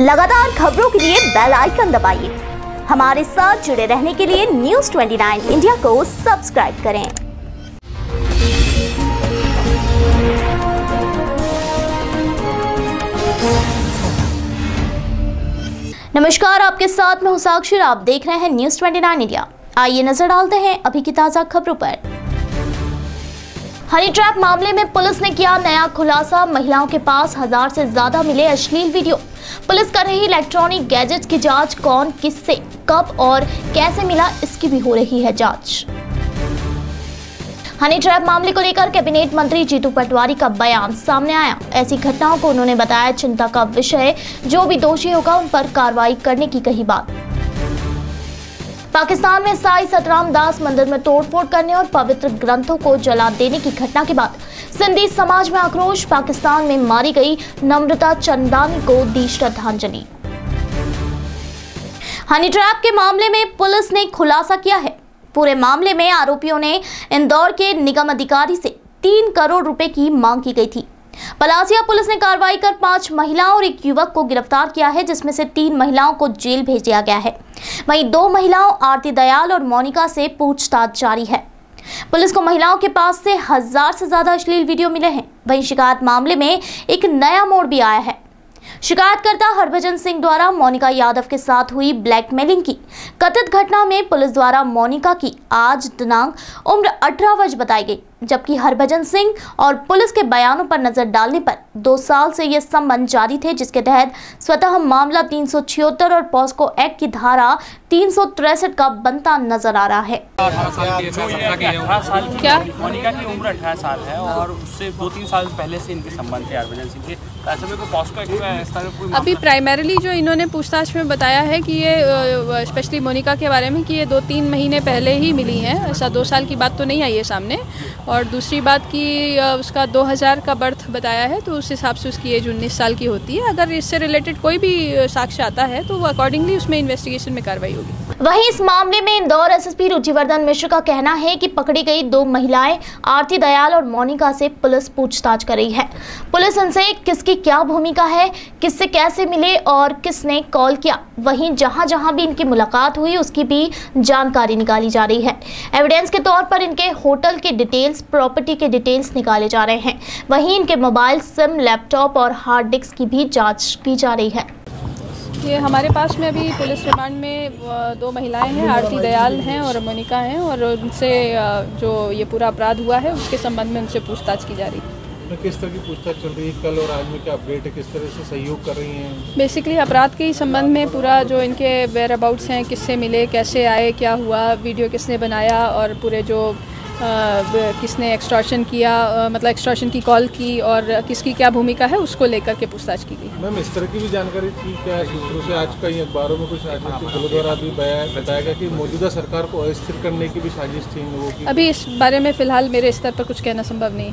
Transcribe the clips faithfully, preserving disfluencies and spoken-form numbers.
लगातार खबरों के लिए बेल आइकन दबाइए। हमारे साथ जुड़े रहने के लिए न्यूज़ उनतीस इंडिया को सब्सक्राइब करें। नमस्कार, आपके साथ मैं हूं साक्षी, आप देख रहे हैं न्यूज़ उनतीस इंडिया। आइए नजर डालते हैं अभी की ताजा खबरों पर। हनीट्रैप मामले में पुलिस ने किया नया खुलासा, महिलाओं के पास हजार से ज्यादा मिले अश्लील वीडियो। पुलिस कर रही इलेक्ट्रॉनिक गैजेट्स की जांच, कौन किससे कब और कैसे मिला इसकी भी हो रही है जांच। हनीट्रैप मामले को लेकर कैबिनेट मंत्री जीतू पटवारी का बयान सामने आया। ऐसी घटनाओं को उन्होंने बताया चिंता का विषय, जो भी दोषी होगा उन पर कार्रवाई करने की कही बात। पाकिस्तान में साई सतराम दास मंदिर में तोड़फोड़ करने और पवित्र ग्रंथों को जला देने की घटना के बाद सिंधी समाज में आक्रोश। पाकिस्तान में मारी गई नम्रता चंदानी को दी श्रद्धांजलि। हनीट्रैप के मामले में पुलिस ने खुलासा किया है। पूरे मामले में आरोपियों ने इंदौर के निगम अधिकारी से तीन करोड़ रुपए की मांग की गई थी। पलासिया पुलिस ने कार्रवाई कर पांच महिलाओं और एक युवक को गिरफ्तार किया है, जिसमें से तीन महिलाओं को जेल भेजा गया है। वहीं दो महिलाओं आरती दयाल और मोनिका से पूछताछ जारी है। पुलिस को महिलाओं के पास से हजार से ज्यादा अश्लील वीडियो मिले हैं। वहीं शिकायत मामले में एक नया मोड़ भी आया है। शिकायतकर्ता हरभजन सिंह द्वारा मोनिका यादव के साथ हुई ब्लैकमेलिंग की कथित घटना में पुलिस द्वारा मोनिका की आज दिनांक उम्र अठारह वर्ष बताई गई, जबकि हरभजन सिंह और पुलिस के बयानों पर नजर डालने पर दो साल से ये सम्मन जारी थे, जिसके तहत स्वतः मामला तीन सौ छिहत्तर और पॉस्को एक्ट की धारा तीन सौ तिरसठ का बनता नजर आ रहा है। क्या मोनिका की उम्र अठारह साल है और उससे दो तीन साल पहले से इनके संबंध थे हरभजन सिंह के। ऐसे में तो पॉस्को एक्ट में अभी प्राइमरीली जो इन्होंने पूछताछ में बताया है कि ये स्पेशली मोनिका के बारे में कि ये दो तीन महीने पहले ही मिली है, ऐसा दो साल की बात तो नहीं आई है सामने। और दूसरी बात कि उसका दो हज़ार का बर्थ बताया है, तो उस हिसाब से उसकी एज उन्नीस साल की होती है। अगर इससे रिलेटेड कोई भी साक्ष्य आता है तो वो अकॉर्डिंगली उसमें इन्वेस्टिगेशन में कार्रवाई होगी। वहीं इस मामले में इंदौर एसएसपी रुचि वर्धन मिश्रा का कहना है कि पकड़ी गई दो महिलाएं आरती दयाल और मोनिका से पुलिस पूछताछ कर रही है। पुलिस इनसे किसकी क्या भूमिका है, किससे कैसे मिले और किसने कॉल किया, वहीं जहाँ जहाँ भी इनकी मुलाकात हुई उसकी भी जानकारी निकाली जा रही है। एविडेंस के तौर पर इनके होटल के डिटेल, प्रॉपर्टी के डिटेल्स निकाले जा रहे हैं। वहीं इनके मोबाइल, सिम, लैपटॉप और हार्ड डिस्क की भी जांच की जा रही है। ये हमारे पास में अभी पुलिस रिमांड में दो महिलाएं हैं, आरती दयाल हैं और मोनिका हैं, और उनसे जो ये पूरा अपराध हुआ है उसके संबंध में उनसे पूछताछ की जा रही है। किस तरह की पूछताछ चल रही है, कल और आज में क्या अपडेट है, किस तरह से सहयोग कर रही हैं? बेसिकली अपराध के संबंध में पूरा जो इनके वेयर अबाउट्स हैं, किससे मिले, कैसे आए, क्या हुआ, वीडियो किसने बनाया और पूरे जो आ, किसने एक्सट्रॉशन किया, आ, मतलब एक्सट्रॉशन की कॉल की और किसकी क्या भूमिका है, उसको लेकर के पूछताछ की गई। मैम, इस तरह की भी जानकारी थी क्या सूत्रों से? आज कई अखबारों में कुछ राजनीतिक दलों द्वारा भी बताया गया कि मौजूदा सरकार को अस्थिर करने की भी साजिश थी वो की। अभी इस बारे में फिलहाल मेरे स्तर पर कुछ कहना संभव नहीं है।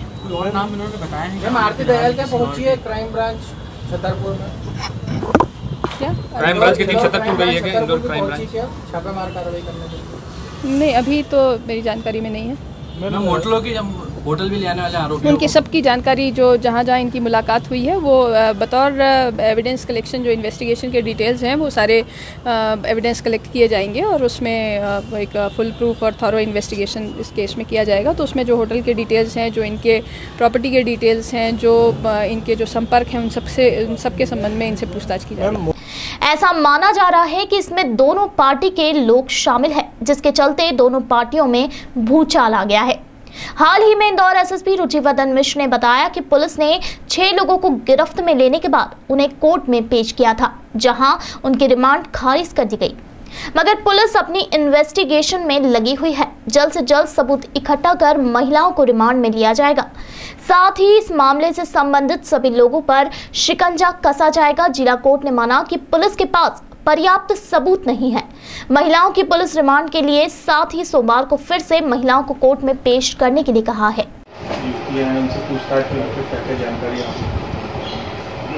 नाम इन्होंने बताया है। मैम, आरती दयाल क्या पहुँची है क्राइम ब्रांच छतरपुर में? क्या क्राइम ब्रांच की टीम छतरपुर गई है? इंदौर क्राइम ब्रांच छापेमार कार्रवाई करने? नहीं, अभी तो मेरी जानकारी में नहीं है। मैम, होटलों की जब होटल भी ले आने वाले आरोपी उनकी सबकी जानकारी, जो जहाँ जहाँ इनकी मुलाकात हुई है, वो बतौर एविडेंस कलेक्शन जो इन्वेस्टिगेशन के डिटेल्स हैं वो सारे एविडेंस कलेक्ट किए जाएंगे और उसमें एक फुल प्रूफ और थॉरो इन्वेस्टिगेशन इस केस में किया जाएगा। तो उसमें जो होटल के डिटेल्स हैं, जो इनके प्रॉपर्टी के डिटेल्स हैं, जो इनके जो संपर्क हैं, उन सबसे उन सबके संबंध में इनसे पूछताछ की जाएगी। ऐसा माना जा रहा है कि इसमें दोनों पार्टी के लोग शामिल हैं, जिसके चलते दोनों पार्टियों में भूचाल आ गया है। हाल ही में इंदौर एसएसपी रुचि वर्धन मिश्र ने बताया कि पुलिस ने छह लोगों को गिरफ्त में लेने के बाद उन्हें कोर्ट में पेश किया था, जहां उनकी रिमांड खारिज कर दी गई, मगर पुलिस अपनी इन्वेस्टिगेशन में लगी हुई है। जल्द से जल्द सबूत इकट्ठा कर महिलाओं को रिमांड में लिया जाएगा। साथ ही इस मामले से संबंधित सभी लोगों पर शिकंजा कसा जाएगा। जिला कोर्ट ने माना कि पुलिस के पास पर्याप्त सबूत नहीं है महिलाओं की पुलिस रिमांड के लिए, साथ ही सोमवार को फिर से महिलाओं को कोर्ट में पेश करने के लिए कहा है।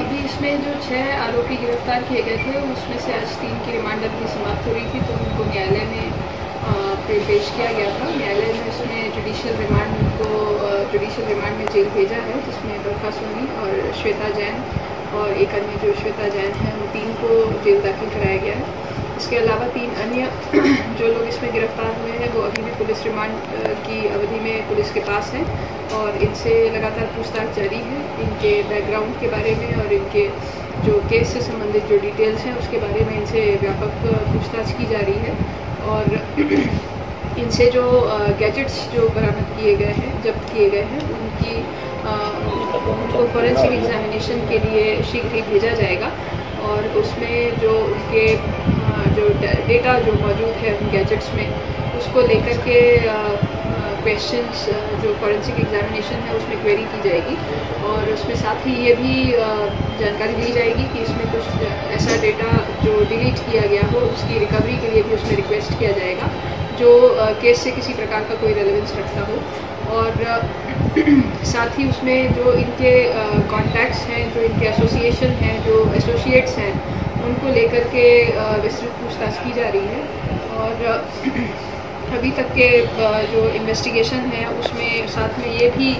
अभी इसमें जो छह आरोपी गिरफ्तार किए गए थे उसमें से आज तीन की रिमांड अवधि समाप्त हो रही थी, तो उनको न्यायालय में पेश किया गया था। न्यायालय में उसमें जुडिशियल रिमांड को जुडिशियल रिमांड में जेल भेजा है, जिसमें बर्खास्त हुई और श्वेता जैन और एक अन्य जो श्वेता जैन है, उन तीन को जेल दाखिल कराया गया है। इसके अलावा तीन अन्य जो लोग इसमें गिरफ्तार हुए हैं वो अभी भी पुलिस रिमांड की अवधि में पुलिस के पास हैं और इनसे लगातार पूछताछ जारी है। इनके बैकग्राउंड के बारे में और इनके जो केस से संबंधित जो डिटेल्स हैं उसके बारे में इनसे व्यापक पूछताछ की जा रही है। और इनसे जो गैजेट्स जो बरामद किए गए हैं, जब्त किए गए हैं, उनकी उनको फॉरेंसिक एग्जामिनेशन के लिए शीघ्र ही भेजा जाएगा और उसमें जो उनके जो डेटा जो मौजूद है उन गैजेट्स में, उसको लेकर के क्वेश्चंस जो फॉरेंसिक एग्जामिनेशन है उसमें क्वेरी की जाएगी। और उसमें साथ ही ये भी जानकारी दी जाएगी कि इसमें कुछ ऐसा डेटा जो डिलीट किया गया हो उसकी रिकवरी के लिए भी उसमें रिक्वेस्ट किया जाएगा जो केस से किसी प्रकार का कोई रेलेवेंस रखता हो। और साथ ही उसमें जो इनके कॉन्टैक्ट्स हैं, जो इनके एसोसिएशन हैं, जो एसोसिएट्स हैं, उनको लेकर के विस्तृत पूछताछ की जा रही है। और अभी तक के जो इन्वेस्टिगेशन है उसमें साथ में ये भी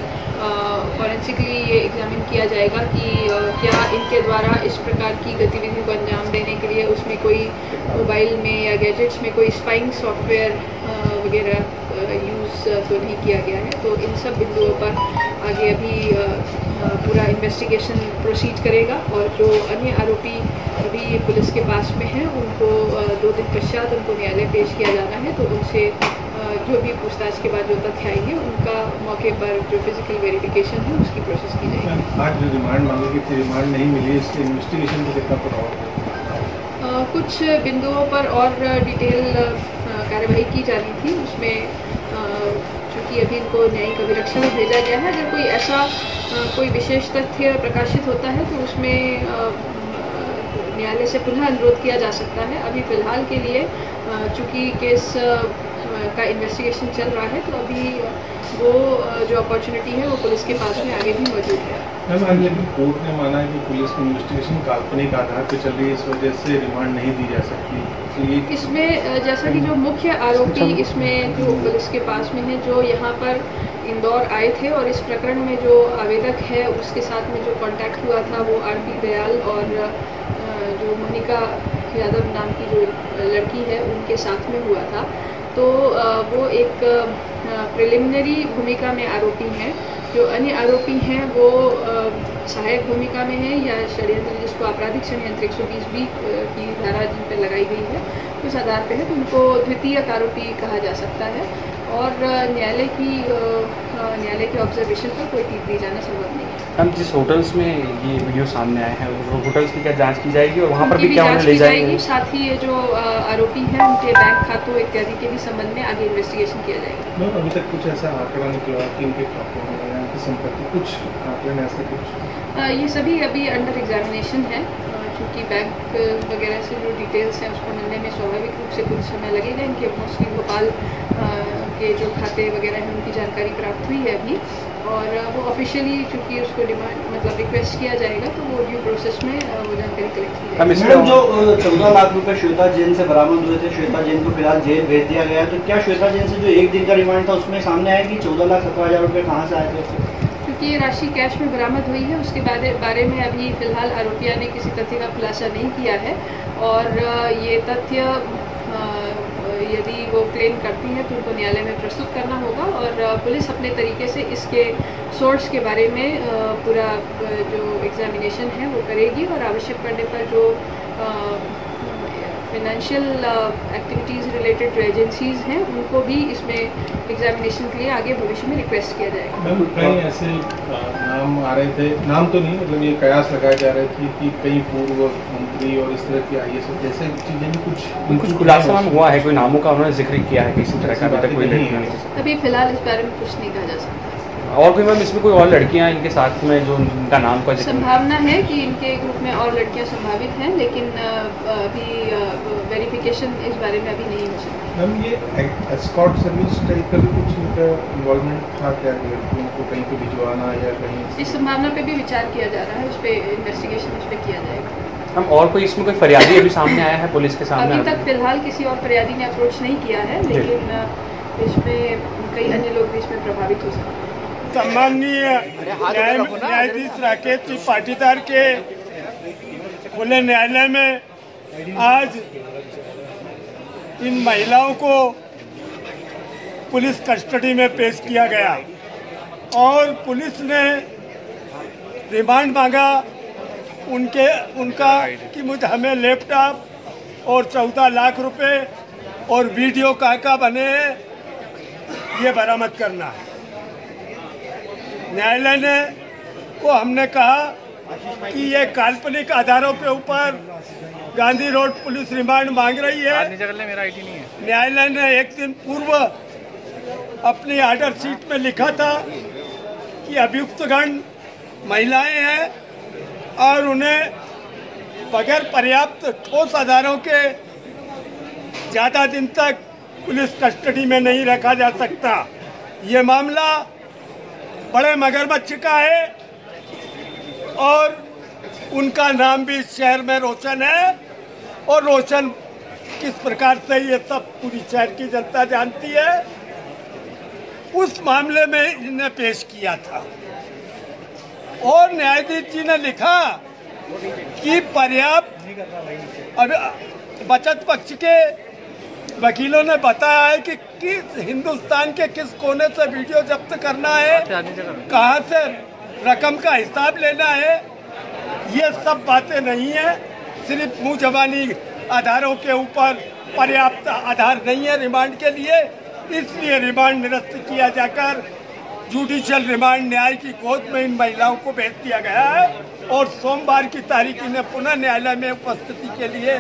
फॉरेंसिकली ये एग्जामिन किया जाएगा कि क्या इनके द्वारा इस प्रकार की गतिविधियों को अंजाम देने के लिए उसमें कोई मोबाइल में या गैजेट्स में कोई स्पाइंग सॉफ्टवेयर वगैरह यूज़ तो नहीं किया गया है। तो इन सब बिंदुओं पर आगे अभी पूरा इन्वेस्टिगेशन प्रोसीड करेगा। और जो अन्य आरोपी अभी पुलिस के पास में हैं उनको दो दिन पश्चात उनको न्यायालय पेश किया जाना है। तो उनसे जो भी पूछताछ के बाद जो तथ्य आएंगे उनका मौके पर जो फिजिकल वेरिफिकेशन है उसकी प्रोसेस की जाएगी। आज जो रिमांड मांगी थी, रिमांड नहीं मिली, इसके इन्वेस्टिगेशन को देखना पड़ा होगा। कुछ बिंदुओं पर और डिटेल कार्रवाई की जानी थी उसमें, चूँकि अभी इनको न्यायिक अभिरक्षा में भेजा गया है, अगर कोई ऐसा कोई विशेष तथ्य प्रकाशित होता है तो उसमें न्यायालय से पुनः अनुरोध किया जा सकता है। अभी फ़िलहाल के लिए चूँकि केस का इन्वेस्टिगेशन चल रहा है तो अभी वो जो अपॉर्चुनिटी है वो पुलिस के पास में आगे भी मौजूद है। मैम, लेकिन कोर्ट ने माना है कि पुलिस की इन्वेस्टिगेशन काल्पनिक आधार पर चल रही है, इस वजह से रिमांड नहीं दी जा सकती। इसमें जैसा कि जो मुख्य आरोपी इसमें जो पुलिस के पास में है, जो यहाँ पर इंदौर आए थे और इस प्रकरण में जो आवेदक है उसके साथ में जो कांटेक्ट हुआ था वो आरती दयाल और जो मोनिका यादव नाम की जो लड़की है उनके साथ में हुआ था। तो वो एक प्रिलिमिनरी भूमिका में आरोपी हैं। जो अन्य आरोपी हैं वो सहायक भूमिका में है या षड्यंत्र, जिसको आपराधिक षड्यंत्र एक सौ बीस बी की धारा जिन पर लगाई गई है उस आधार पर है, तो उनको द्वितीयक आरोपी कहा जा सकता है। और न्यायालय की न्यायालय के ऑब्जर्वेशन पर कोई टिप्पणी जाना संभव नहीं है। हम जिस होटल्स में ये वीडियो सामने आए हैं वो होटल्स की क्या जांच की जाएगी और वहाँ पर भी क्या जांच की जाएगी, साथ ही ये जो आरोपी हैं उनके बैंक खातों इत्यादि के भी संबंध में आगे इन्वेस्टिगेशन किया जाएगा। अभी तक कुछ ऐसा आंकड़ा निकला कि इनके संपत्ति कुछ आंकड़े में ऐसा कुछ, ये सभी अभी अंडर एग्जामिनेशन है। चूँकि बैंक वगैरह से जो डिटेल्स हैं उसको मिलने में स्वाभाविक रूप से कुछ समय लगेगा। इनके मोस्टली भोपाल के जो खाते वगैरह हैं उनकी जानकारी प्राप्त हुई है अभी और वो ऑफिशियली चूँकि उसको डिमांड मतलब रिक्वेस्ट किया जाएगा तो वो ड्यू प्रोसेस में वो जानकारी कलेक्ट की जाएगी। मैम, जो चौदह लाख रुपये श्वेता जैन से बरामद हुए थे, श्वेता जैन को फिलहाल जेल भेज दिया गया है, तो क्या श्वेता जैन से जो एक दिन का रिमांड था उसमें सामने आया कि चौदह लाख सत्रह हज़ार रुपये कहाँ से आए थे? ये राशि कैश में बरामद हुई है उसके बारे बारे में अभी फ़िलहाल आरोपिया ने किसी तथ्य का खुलासा नहीं किया है। और ये तथ्य यदि वो क्लेम करती है तो उनको न्यायालय में प्रस्तुत करना होगा और पुलिस अपने तरीके से इसके सोर्स के बारे में पूरा जो एग्जामिनेशन है वो करेगी और आवश्यक पड़ने पर जो फाइनेंशियल एक्टिविटीज़ रिलेटेड जो एजेंसीज हैं उनको भी इसमें एग्जामिनेशन के लिए आगे भविष्य में रिक्वेस्ट किया जाएगा। मैम, कई ऐसे नाम आ रहे थे, नाम तो नहीं मतलब ये कयास लगाए जा रहे थे कि कई पूर्व मंत्री और इस तरह के आई एस जैसे चीज़ें भी कुछ कुछ खुलासा हुआ है, कोई नामों का उन्होंने जिक्र किया है किसी तरह का, अभी कोई नहीं है। अभी फिलहाल इस बारे में कुछ नहीं कहा जा सकता। और भी मैम इसमें कोई और लड़कियां इनके साथ में जो उनका नाम का संभावना है कि इनके ग्रुप में और लड़कियां संभावित हैं, लेकिन अभी वेरिफिकेशन इस बारे में अभी नहीं हो सकती। मैम, ये एस्कॉर्ट सर्विस टाइप का भी कुछ इनका इन्वॉल्वमेंट था क्या, लड़कियों को कहीं को भिजवाना या कहीं, इस संभावना पे भी विचार किया जा रहा है, उस पर इन्वेस्टिगेशन उस पर किया जाएगा। हम और कोई इसमें कोई फरियादी अभी सामने आया है पुलिस के सामने? अभी तक फिलहाल किसी और फरियादी ने अप्रोच नहीं किया है, लेकिन इसमें कई अन्य लोग भी इसमें प्रभावित हो सकते हैं। सम्माननीय न्यायाधीश राकेश पाटितार के खुले न्यायालय में आज इन महिलाओं को पुलिस कस्टडी में पेश किया गया और पुलिस ने रिमांड मांगा उनके उनका कि मुझे हमें लैपटॉप और चौदह लाख रुपए और वीडियो का का बने ये बरामद करना है। न्यायालय ने को हमने कहा कि ये काल्पनिक आधारों के ऊपर गांधी रोड पुलिस रिमांड मांग रही है। मेरा आईडी नहीं है। न्यायालय ने एक दिन पूर्व अपनी आर्डर शीट में लिखा था कि अभियुक्तगण महिलाएं हैं और उन्हें बगैर पर्याप्त ठोस आधारों के ज़्यादा दिन तक पुलिस कस्टडी में नहीं रखा जा सकता। ये मामला बड़े मगरमच्छ का है और उनका नाम भी शहर में रोशन है और रोशन किस प्रकार से ये सब पूरी शहर की जनता जानती है। उस मामले में इन्हें पेश किया था और न्यायाधीश जी ने लिखा कि पर्याप्त और बचत पक्ष के वकीलों ने बताया है कि किस हिंदुस्तान के किस कोने से वीडियो जब्त करना है, कहाँ से रकम का हिसाब लेना है, ये सब बातें नहीं है। सिर्फ मुँह जबानी आधारों के ऊपर पर्याप्त आधार नहीं है रिमांड के लिए, इसलिए रिमांड निरस्त किया जाकर जुडिशियल रिमांड न्याय की गोद में इन महिलाओं को भेज दिया गया है और सोमवार की तारीख इन्हें पुनः न्यायालय में उपस्थिति के लिए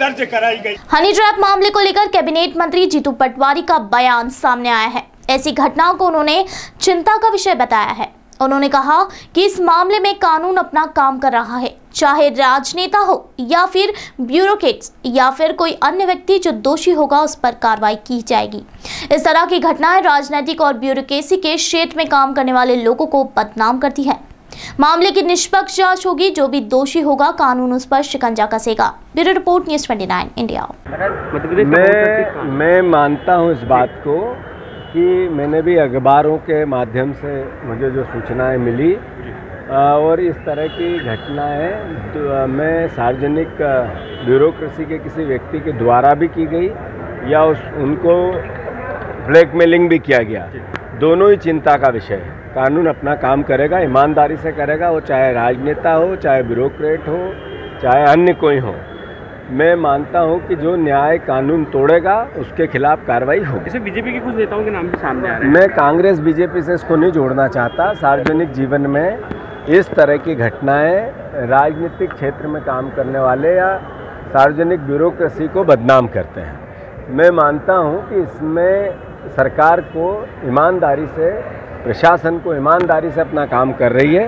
दर्ज कराई गई। हनीट्रैप मामले को लेकर कैबिनेट मंत्री जीतू पटवारी का बयान सामने आया है। ऐसी घटनाओं को उन्होंने चिंता का विषय बताया है। उन्होंने कहा कि इस मामले में कानून अपना काम कर रहा है, चाहे राजनेता हो या फिर ब्यूरोक्रेट्स या फिर कोई अन्य व्यक्ति जो दोषी होगा उस पर कार्रवाई की जाएगी। इस तरह की घटनाएं राजनीतिक और ब्यूरोक्रेसी के क्षेत्र में काम करने वाले लोगों को बदनाम करती है। मामले की निष्पक्ष जांच होगी, जो भी दोषी होगा कानून उस पर शिकंजा कसेगा। ब्यूरो रिपोर्ट न्यूज़ उनतीस इंडिया। मैं, मैं मानता हूँ इस बात को कि मैंने भी अखबारों के माध्यम से मुझे जो सूचनाएं मिली और इस तरह की घटनाएं तो मैं सार्वजनिक ब्यूरोक्रेसी के किसी व्यक्ति के द्वारा भी की गई या उस उनको ब्लैकमेलिंग भी किया गया, दोनों ही चिंता का विषय है। कानून अपना काम करेगा, ईमानदारी से करेगा, वो चाहे राजनेता हो, चाहे ब्यूरोक्रेट हो, चाहे अन्य कोई हो। मैं मानता हूं कि जो न्याय कानून तोड़ेगा उसके खिलाफ कार्रवाई होगी। जैसे बीजेपी के कुछ नेताओं के नाम भी सामने आ रहे हैं। मैं कांग्रेस बीजेपी से इसको नहीं जोड़ना चाहता। सार्वजनिक जीवन में इस तरह की घटनाएँ राजनीतिक क्षेत्र में काम करने वाले या सार्वजनिक ब्यूरोक्रेसी को बदनाम करते हैं। मैं मानता हूँ कि इसमें सरकार को ईमानदारी से, प्रशासन को ईमानदारी से अपना काम कर रही है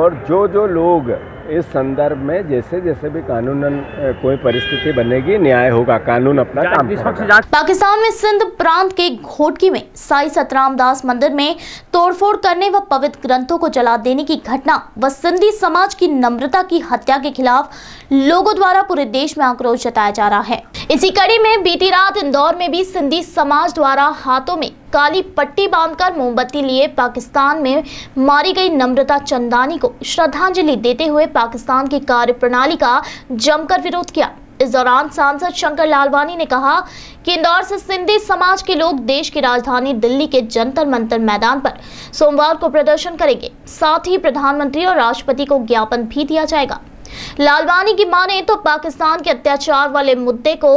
और जो जो लोग इस संदर्भ में जैसे जैसे भी कानूनन कोई परिस्थिति बनेगी न्याय होगा, कानून अपना काम करेगा। पाकिस्तान में सिंध प्रांत के घोटकी में साई सतराम दास मंदिर में तोड़फोड़ करने व पवित्र ग्रंथों को जला देने की घटना व सिंधी समाज की नम्रता की हत्या के खिलाफ लोगों द्वारा पूरे देश में आक्रोश जताया जा रहा है। इसी कड़ी में बीती रात इंदौर में भी सिंधी समाज द्वारा हाथों में काली पट्टी बांधकर मोमबत्ती लिए पाकिस्तान में मारी गई नम्रता चंदानी को श्रद्धांजलि देते हुए पाकिस्तान की कार्यप्रणाली का जमकर विरोध किया। इस दौरान सांसद शंकर लालवानी ने कहा कि इंदौर से सिंधी समाज के लोग देश की राजधानी दिल्ली के जंतर मंतर मैदान पर सोमवार को प्रदर्शन करेंगे। साथ ही प्रधानमंत्री और राष्ट्रपति को ज्ञापन भी दिया जाएगा। लालवानी की माने तो पाकिस्तान के अत्याचार वाले मुद्दे को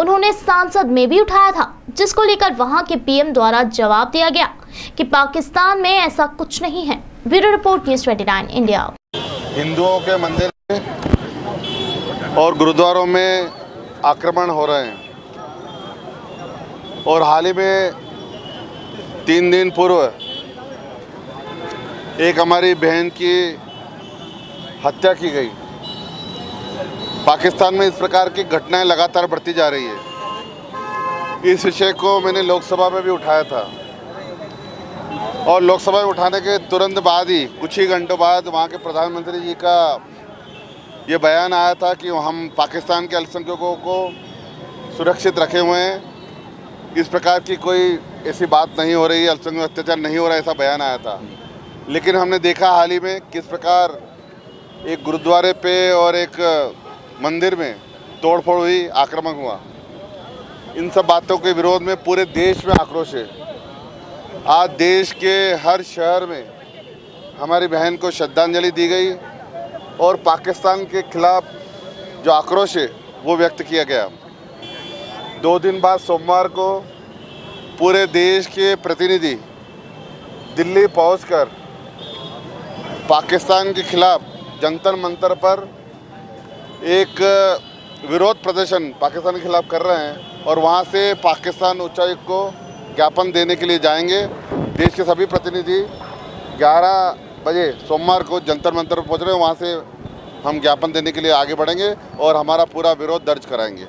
उन्होंने सांसद में भी उठाया था, जिसको लेकर वहां के पीएम द्वारा जवाब दिया गया कि पाकिस्तान में ऐसा कुछ नहीं है। ब्यूरो रिपोर्ट न्यूज़ उनतीस इंडिया। हिंदुओं के मंदिर में और गुरुद्वारों में आक्रमण हो रहे हैं और हाल ही में तीन दिन पूर्व एक हमारी बहन की हत्या की गई। पाकिस्तान में इस प्रकार की घटनाएं लगातार बढ़ती जा रही है। इस विषय को मैंने लोकसभा में भी उठाया था और लोकसभा में उठाने के तुरंत बाद ही कुछ ही घंटों बाद वहां के प्रधानमंत्री जी का ये बयान आया था कि हम पाकिस्तान के अल्पसंख्यकों को सुरक्षित रखे हुए हैं, इस प्रकार की कोई ऐसी बात नहीं हो रही, अल्पसंख्यक अत्याचार नहीं हो रहा, ऐसा बयान आया था। लेकिन हमने देखा हाल ही में किस प्रकार एक गुरुद्वारे पे और एक मंदिर में तोड़फोड़ हुई, आक्रमण हुआ। इन सब बातों के विरोध में पूरे देश में आक्रोश है। आज देश के हर शहर में हमारी बहन को श्रद्धांजलि दी गई और पाकिस्तान के खिलाफ जो आक्रोश है वो व्यक्त किया गया। दो दिन बाद सोमवार को पूरे देश के प्रतिनिधि दिल्ली पहुंचकर पाकिस्तान के खिलाफ जंतर मंतर पर एक विरोध प्रदर्शन पाकिस्तान के खिलाफ कर रहे हैं और वहां से पाकिस्तान उच्चायुक्त को ज्ञापन देने के लिए जाएंगे। देश के सभी प्रतिनिधि ग्यारह बजे सोमवार को जंतर मंतर पर पहुँच रहे हैं। वहाँ से हम ज्ञापन देने के लिए आगे बढ़ेंगे और हमारा पूरा विरोध दर्ज कराएंगे।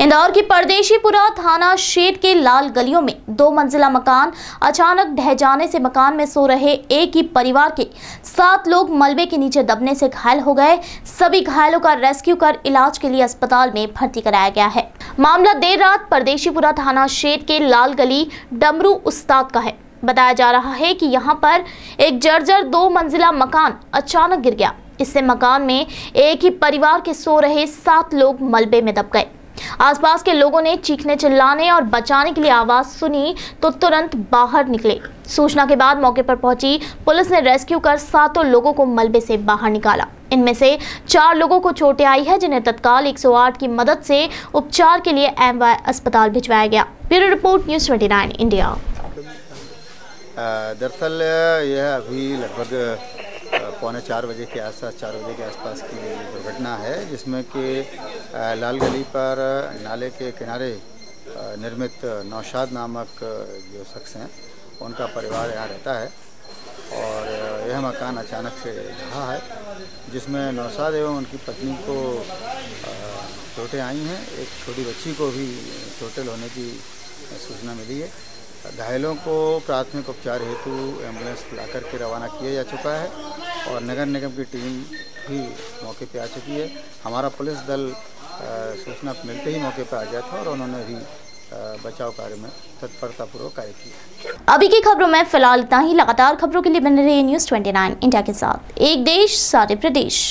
इंदौर की परदेशीपुरा थाना क्षेत्र के लाल गलियों में दो मंजिला मकान अचानक ढह जाने से मकान में सो रहे एक ही परिवार के सात लोग मलबे के नीचे दबने से घायल हो गए। सभी घायलों का रेस्क्यू कर इलाज के लिए अस्पताल में भर्ती कराया गया है। मामला देर रात परदेशीपुरा थाना क्षेत्र के लाल गली डमरू उस्ताद का है। बताया जा रहा है कि यहाँ पर एक जर्जर दो मंजिला मकान अचानक गिर गया। इससे मकान में एक ही परिवार के सो रहे सात लोग मलबे में दब गए। आसपास के लोगों ने चीखने चिल्लाने और बचाने के लिए आवाज सुनी तो तुरंत बाहर निकले। सूचना के बाद मौके पर पहुंची पुलिस ने रेस्क्यू कर सातों लोगों को मलबे से बाहर निकाला। इनमें से चार लोगों को चोटें आई है, जिन्हें तत्काल एक सौ आठ की मदद से उपचार के लिए एमवाई अस्पताल भिजवाया गया। ब्यूरो रिपोर्ट न्यूज़ उनतीस इंडिया। दरअसल यह अभी लगभग पौने चार बजे के आसपास चार बजे के आसपास की दुर्घटना है, जिसमें कि लाल गली पर नाले के किनारे निर्मित नौशाद नामक जो शख्स हैं उनका परिवार यहाँ रहता है और यह मकान अचानक से ढहा है, जिसमें नौशाद एवं उनकी पत्नी को चोटें आई हैं। एक छोटी बच्ची को भी चोटिल होने की सूचना मिली है। घायलों को प्राथमिक उपचार हेतु एम्बुलेंस लाकर के रवाना किया जा चुका है और नगर निगम की टीम भी मौके पर आ चुकी है। हमारा पुलिस दल सूचना मिलते ही मौके पर आ गया था और उन्होंने भी बचाव कार्य में तत्परतापूर्वक कार्य किया। अभी की खबरों में फिलहाल इतना ही। लगातार खबरों के लिए बने रहिए न्यूज़ उनतीस इंडिया के साथ। एक देश सारे प्रदेश।